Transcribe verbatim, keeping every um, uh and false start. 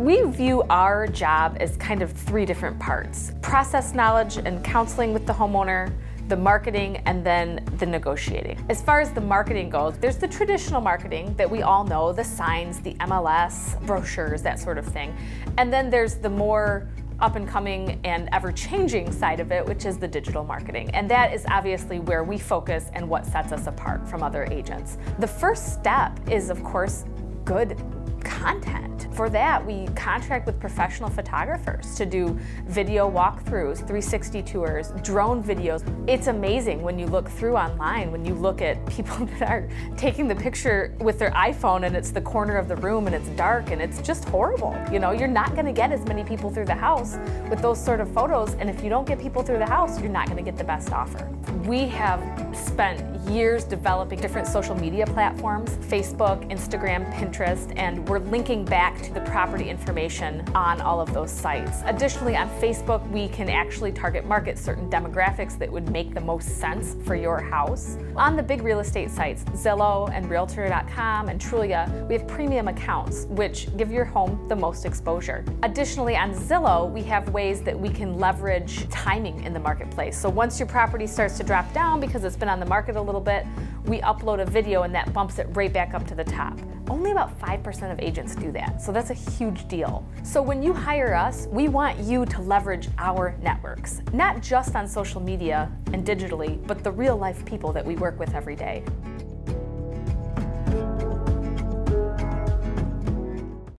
We view our job as kind of three different parts: process knowledge and counseling with the homeowner, the marketing, and then the negotiating. As far as the marketing goes, there's the traditional marketing that we all know, the signs, the M L S, brochures, that sort of thing. And then there's the more up-and-coming and ever-changing side of it, which is the digital marketing. And that is obviously where we focus and what sets us apart from other agents. The first step is, of course, good content. For that, we contract with professional photographers to do video walkthroughs, three sixty tours, drone videos. It's amazing when you look through online, when you look at people that are taking the picture with their iPhone and it's the corner of the room and it's dark and it's just horrible. You know, you're not going to get as many people through the house with those sort of photos, and if you don't get people through the house, you're not going to get the best offer. We have spent years developing different social media platforms, Facebook, Instagram, Pinterest, and we're linking back to the property information on all of those sites. Additionally, on Facebook, we can actually target market certain demographics that would make the most sense for your house. On the big real estate sites, Zillow and Realtor dot com and Trulia, we have premium accounts, which give your home the most exposure. Additionally, on Zillow, we have ways that we can leverage timing in the marketplace. So once your property starts to drop down because it's been on the market a little bit, we upload a video and that bumps it right back up to the top. Only about five percent of agents do that, so that's a huge deal. So when you hire us, we want you to leverage our networks, not just on social media and digitally, but the real life people that we work with every day.